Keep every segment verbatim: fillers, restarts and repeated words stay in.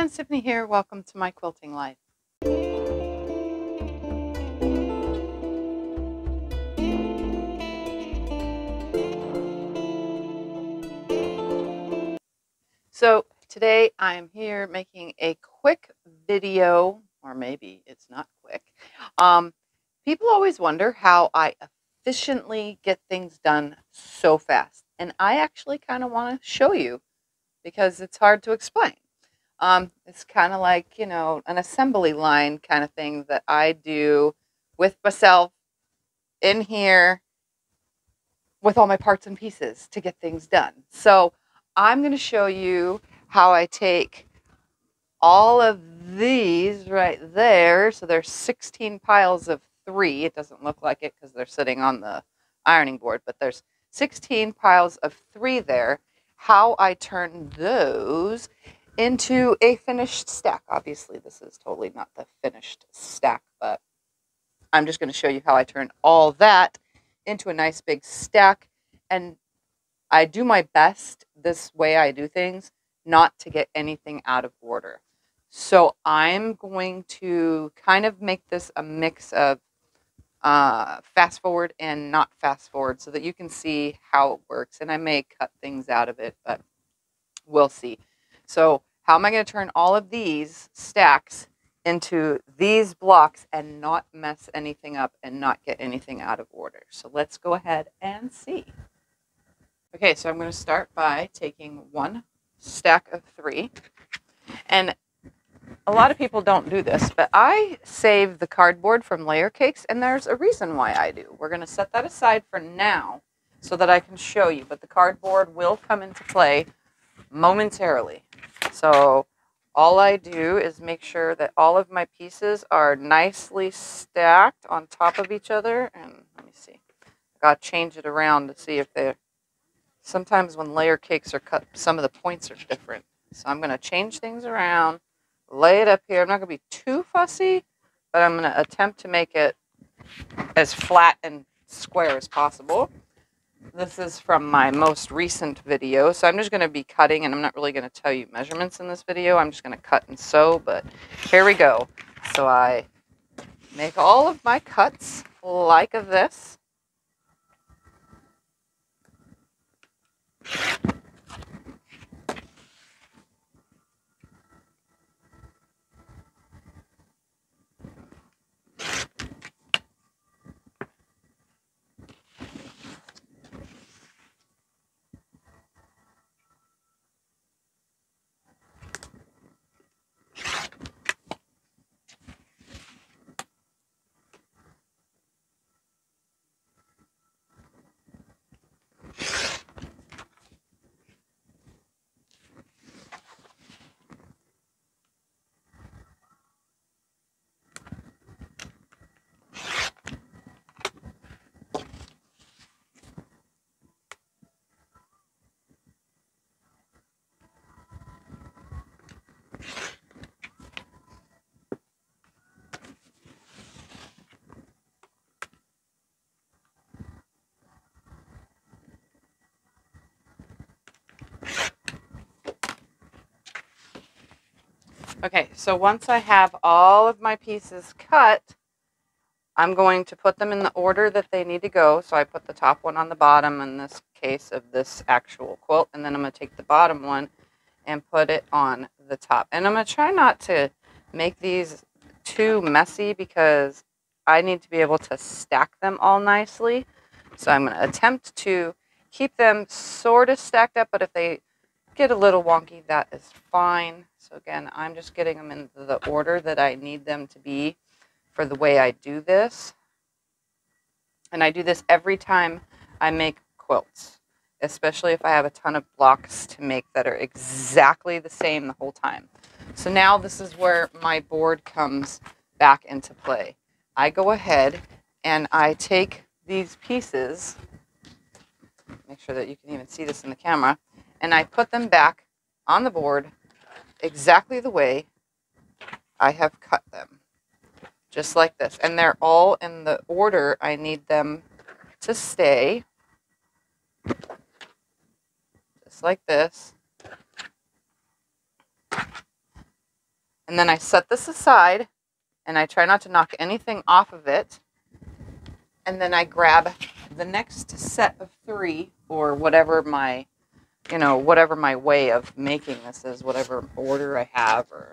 friends, Tiffany here. Welcome to my quilting life. So today I am here making a quick video, or maybe it's not quick. Um, people always wonder how I efficiently get things done so fast. And I actually kind of want to show you because it's hard to explain. Um, it's kind of like, you know, an assembly line kind of thing that I do with myself in here with all my parts and pieces to get things done. So I'm going to show you how I take all of these right there. So there's sixteen piles of three. It doesn't look like it because they're sitting on the ironing board, but there's sixteen piles of three there. How I turn those into a finished stack. Obviously, this is totally not the finished stack, but I'm just going to show you how I turn all that into a nice big stack. And I do my best, this way I do things, not to get anything out of order. So I'm going to kind of make this a mix of uh, fast forward and not fast forward so that you can see how it works. And I may cut things out of it, but we'll see. So how am I going to turn all of these stacks into these blocks and not mess anything up and not get anything out of order? So let's go ahead and see. Okay, so I'm going to start by taking one stack of three. And a lot of people don't do this, but I save the cardboard from layer cakes, and there's a reason why I do. We're going to set that aside for now so that I can show you, but the cardboard will come into play momentarily. So all I do is make sure that all of my pieces are nicely stacked on top of each other. And let me see, I got to change it around to see if they're, sometimes when layer cakes are cut, some of the points are different. So I'm going to change things around, lay it up here. I'm not going to be too fussy, but I'm going to attempt to make it as flat and square as possible. This is from my most recent video, so I'm just going to be cutting, and I'm not really going to tell you measurements in this video. I'm just going to cut and sew, but here we go. So I make all of my cuts like this. Okay, so once I have all of my pieces cut, I'm going to put them in the order that they need to go. So I put the top one on the bottom in this case of this actual quilt, and then I'm going to take the bottom one and put it on the top. And I'm going to try not to make these too messy because I need to be able to stack them all nicely. So I'm going to attempt to keep them sort of stacked up, but if they get a little wonky, that is fine. So again, I'm just getting them in the order that I need them to be for the way I do this. And I do this every time I make quilts, especially if I have a ton of blocks to make that are exactly the same the whole time. So now this is where my board comes back into play. I go ahead and I take these pieces, make sure that you can even see this in the camera, and I put them back on the board exactly the way I have cut them, just like this. And they're all in the order I need them to stay, just like this. And then I set this aside and I try not to knock anything off of it. And then I grab the next set of three, or whatever my, you know, whatever my way of making this is, whatever order I have, or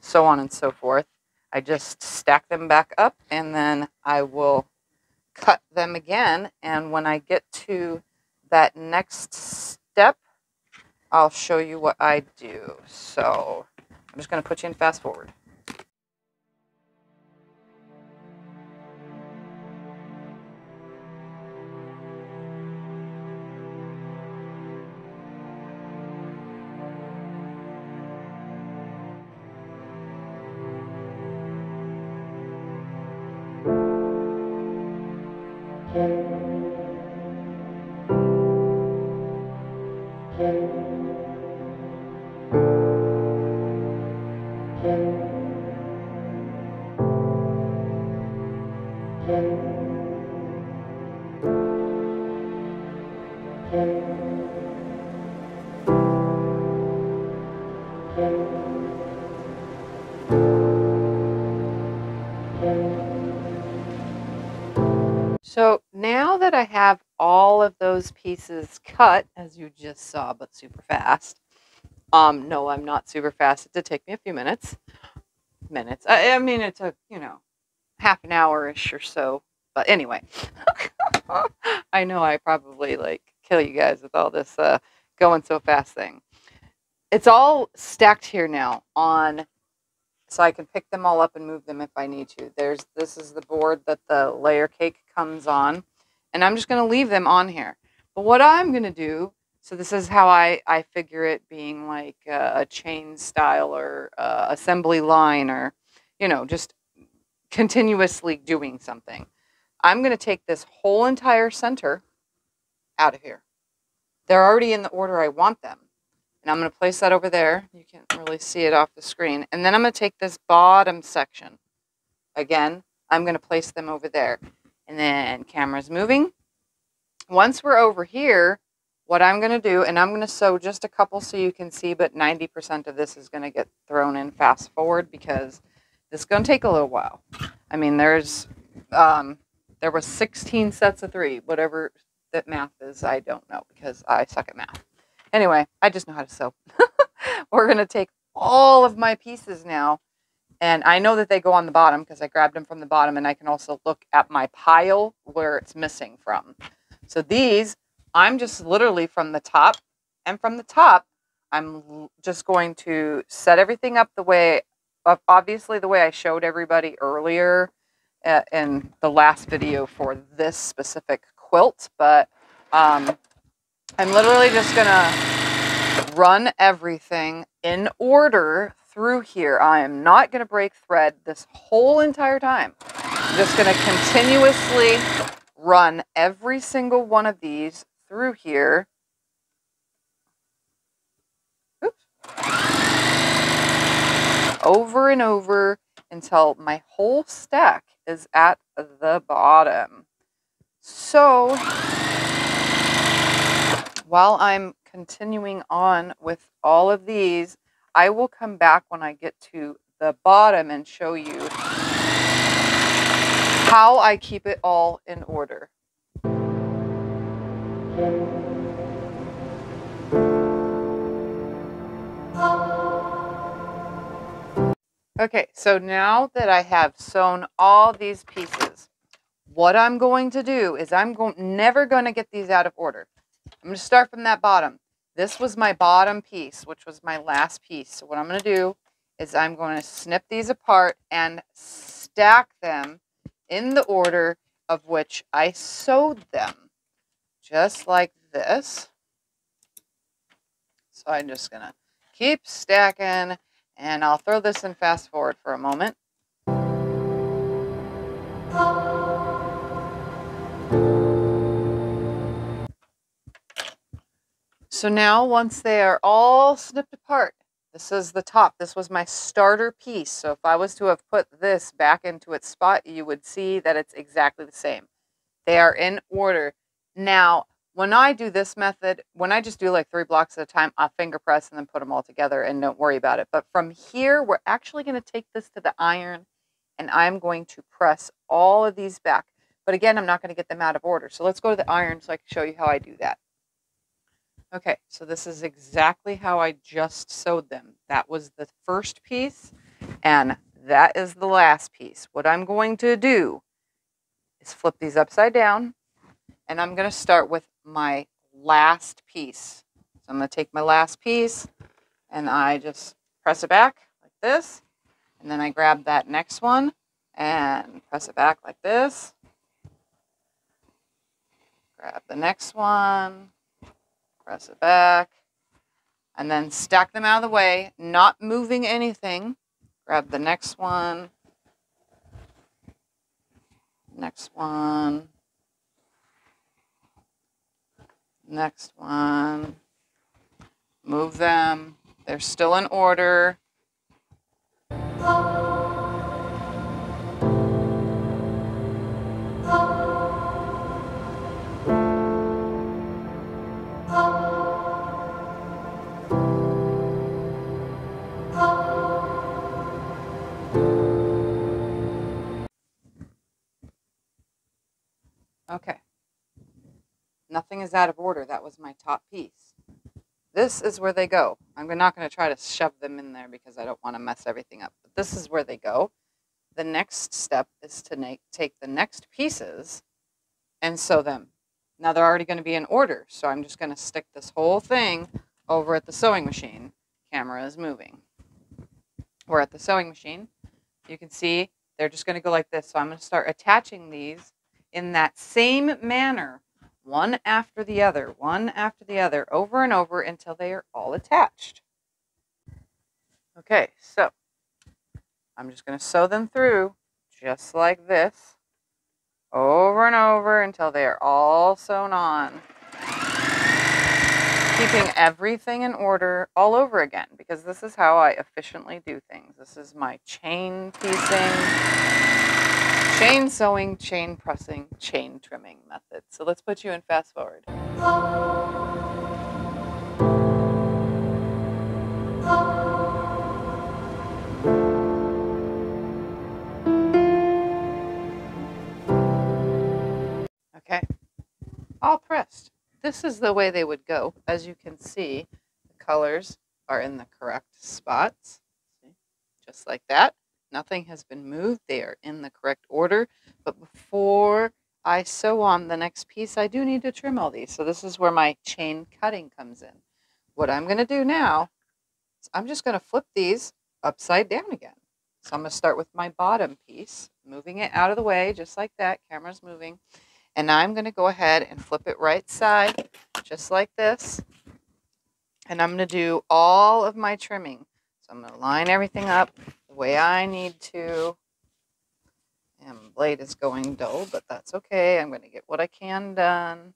so on and so forth. I just stack them back up and then I will cut them again. And when I get to that next step, I'll show you what I do. So I'm just going to put you in fast forward. So now that I have all of those pieces cut, as you just saw, but super fast. Um, no, I'm not super fast. It did take me a few minutes. Minutes. I, I mean, it took, you know, half an hour-ish or so. But anyway, I know I probably, like, kill you guys with all this uh, going so fast thing. It's all stacked here now on, so I can pick them all up and move them if I need to. There's, this is the board that the layer cake comes on. And I'm just going to leave them on here. But what I'm going to do, so this is how I, I figure it being like a, a chain style or uh, assembly line, or, you know, just continuously doing something. I'm going to take this whole entire center out of here. They're already in the order I want them. And I'm going to place that over there. You can't really see it off the screen. And then I'm going to take this bottom section. Again, I'm going to place them over there. And then camera's moving. Once we're over here, what I'm going to do, and I'm going to sew just a couple so you can see, but ninety percent of this is going to get thrown in fast forward because this is going to take a little while. I mean, there's, um, there was sixteen sets of three, whatever that math is. I don't know because I suck at math. Anyway, I just know how to sew. We're going to take all of my pieces now. And I know that they go on the bottom because I grabbed them from the bottom, and I can also look at my pile where it's missing from. So these, I'm just literally from the top, and from the top, I'm just going to set everything up the way, obviously the way I showed everybody earlier in the last video for this specific quilt, but um, I'm literally just going to run everything in order through here. I am not going to break thread this whole entire time. I'm just going to continuously run every single one of these through here. Oops. Over and over until my whole stack is at the bottom. So while I'm continuing on with all of these, I will come back when I get to the bottom and show you how I keep it all in order. Okay, so now that I have sewn all these pieces, what I'm going to do is I'm go- never going to get these out of order. I'm going to start from that bottom. This was my bottom piece, which was my last piece. So what I'm going to do is I'm going to snip these apart and stack them in the order of which I sewed them. Just like this. So I'm just going to keep stacking, and I'll throw this in fast forward for a moment. So now once they are all snipped apart, this is the top. This was my starter piece. So if I was to have put this back into its spot, you would see that it's exactly the same. They are in order. Now, When I do this method, when I just do like three blocks at a time, I'll finger press and then put them all together and don't worry about it. But from here, we're actually going to take this to the iron and I'm going to press all of these back. But again, I'm not going to get them out of order. So let's go to the iron so I can show you how I do that. Okay, so this is exactly how I just sewed them. That was the first piece and that is the last piece. What I'm going to do is flip these upside down and I'm going to start with my last piece. So I'm going to take my last piece and I just press it back like this. And then I grab that next one and press it back like this. Grab the next one, press it back, and then stack them out of the way, not moving anything. Grab the next one, next one, next one, move them. They're still in order. Okay, nothing is out of order. That was my top piece. This is where they go. I'm not going to try to shove them in there because I don't want to mess everything up. But this is where they go. The next step is to take the next pieces and sew them. Now they're already going to be in order, so I'm just going to stick this whole thing over at the sewing machine. Camera is moving. We're at the sewing machine. You can see they're just going to go like this. So I'm going to start attaching these in that same manner, one after the other, one after the other, over and over until they are all attached. Okay, so I'm just going to sew them through just like this, over and over until they are all sewn on, keeping everything in order all over again, because this is how I efficiently do things. This is my chain piecing, chain sewing, chain pressing, chain trimming method. So let's put you in fast forward. Okay, all pressed. This is the way they would go. As you can see, the colors are in the correct spots, just like that. Nothing has been moved. They are in the correct order. But before I sew on the next piece, I do need to trim all these. So this is where my chain cutting comes in. What I'm going to do now is I'm just going to flip these upside down again. So I'm going to start with my bottom piece, moving it out of the way, just like that. Camera's moving. And now I'm going to go ahead and flip it right side, just like this. And I'm going to do all of my trimming. So I'm going to line everything up the way I need to. And my blade is going dull, but that's okay. I'm going to get what I can done,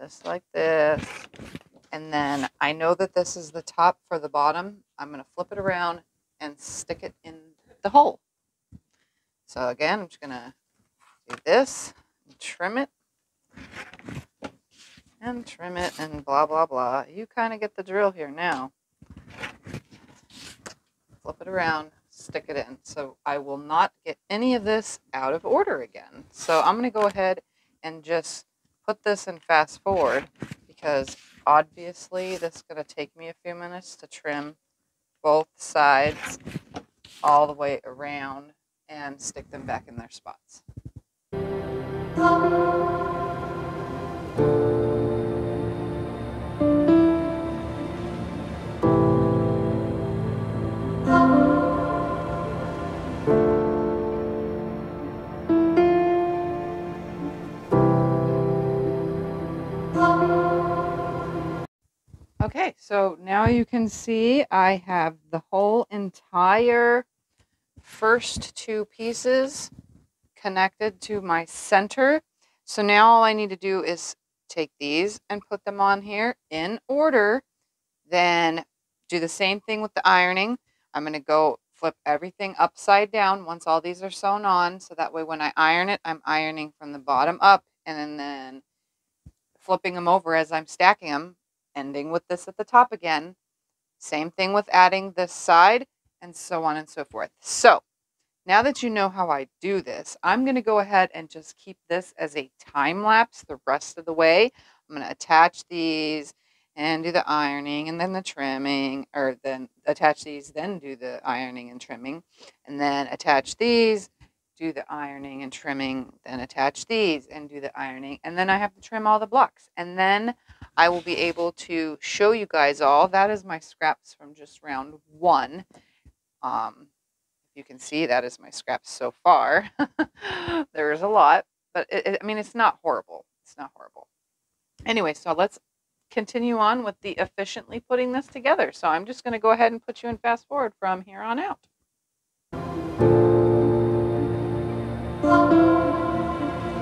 just like this. And then I know that this is the top for the bottom. I'm going to flip it around and stick it in the hole. So again, I'm just going to do this, and trim it, and trim it, and blah, blah, blah. You kind of get the drill here now. Flip it around, stick it in. So I will not get any of this out of order again. So I'm going to go ahead and just put this in fast forward because obviously this is going to take me a few minutes to trim both sides all the way around and stick them back in their spots. Okay, so now you can see I have the whole entire first two pieces connected to my center. So now all I need to do is take these and put them on here in order, then do the same thing with the ironing. I'm going to go flip everything upside down once all these are sewn on, so that way when I iron it, I'm ironing from the bottom up, and then flipping them over as I'm stacking them, ending with this at the top again. Same thing with adding this side, and so on and so forth. So now that you know how I do this, I'm going to go ahead and just keep this as a time lapse the rest of the way. I'm going to attach these and do the ironing and then the trimming, or then attach these, then do the ironing and trimming, and then attach these, do the ironing and trimming, then attach these and do the ironing, and then I have to trim all the blocks. And then I will be able to show you guys all. That is my scraps from just round one. Um, you can see that is my scraps so far. There is a lot, but it, it, I mean, it's not horrible. It's not horrible. Anyway, so let's continue on with the efficiently putting this together. So I'm just going to go ahead and put you in fast forward from here on out. Thank you.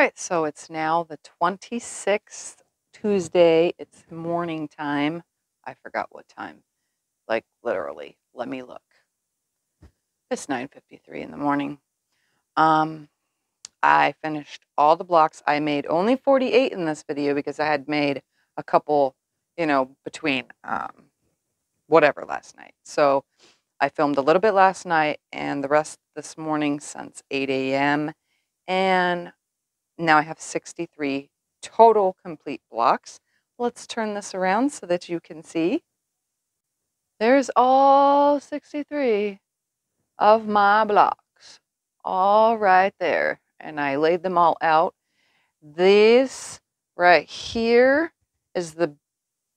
right, so it's now the twenty-sixth, Tuesday. It's morning time. I forgot what time. Like, literally. Let me look. It's nine fifty-three in the morning. Um, I finished all the blocks. I made only forty-eight in this video because I had made a couple, you know, between um, whatever last night. So I filmed a little bit last night and the rest this morning since eight A M And now I have sixty-three total complete blocks. Let's turn this around so that you can see. There's all sixty-three of my blocks, all right there. And I laid them all out. This right here is the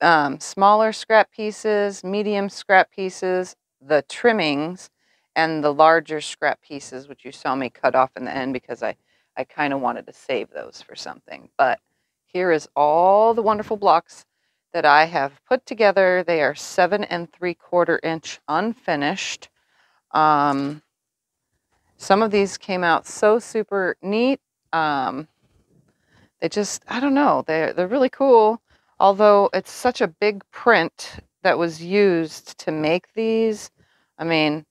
um, smaller scrap pieces, medium scrap pieces, the trimmings, and the larger scrap pieces, which you saw me cut off in the end because I, I kind of wanted to save those for something. But here is all the wonderful blocks that I have put together. They are seven and three quarter inch unfinished. Um, some of these came out so super neat. Um, they just, I don't know, they're, they're really cool. Although it's such a big print that was used to make these. I mean,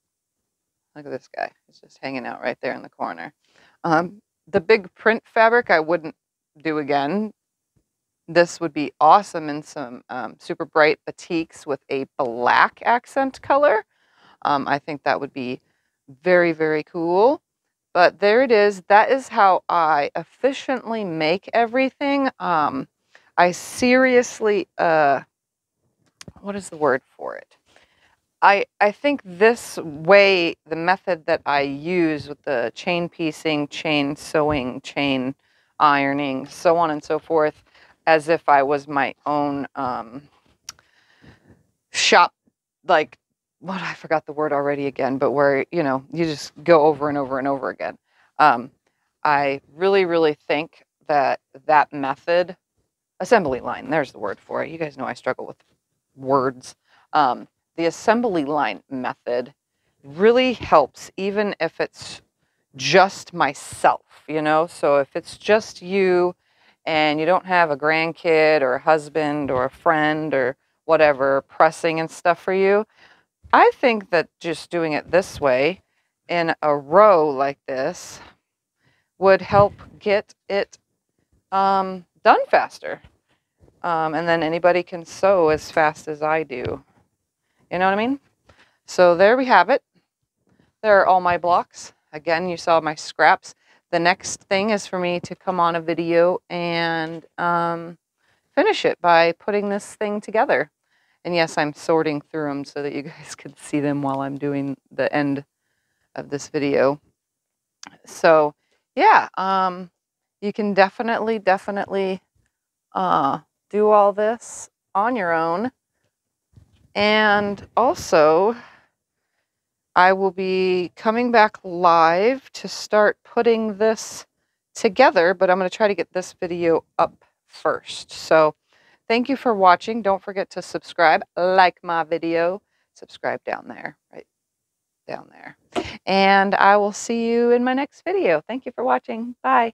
look at this guy. He's just hanging out right there in the corner. Um, the big print fabric I wouldn't do again. This would be awesome in some um, super bright batiks with a black accent color. Um, I think that would be very, very cool. But there it is. That is how I efficiently make everything. Um, I seriously, uh, what is the word for it? I, I think this way, the method that I use with the chain piecing, chain sewing, chain ironing, so on and so forth, as if I was my own um, shop, like, what, I forgot the word already again, but where, you know, you just go over and over and over again. Um, I really, really think that that method, assembly line, there's the word for it. You guys know I struggle with words. Um, the assembly line method really helps, even if it's just myself, you know? So if it's just you and you don't have a grandkid or a husband or a friend or whatever pressing and stuff for you, I think that just doing it this way in a row like this would help get it um, done faster. Um, and then anybody can sew as fast as I do. You know what I mean? So there we have it. There are all my blocks. Again, you saw my scraps. The next thing is for me to come on a video and um, finish it by putting this thing together. And yes, I'm sorting through them so that you guys can see them while I'm doing the end of this video. So yeah, um, you can definitely, definitely uh, do all this on your own. And also, I will be coming back live to start putting this together, but I'm going to try to get this video up first. So thank you for watching. Don't forget to subscribe, like my video, subscribe down there, right down there. And I will see you in my next video. Thank you for watching. Bye.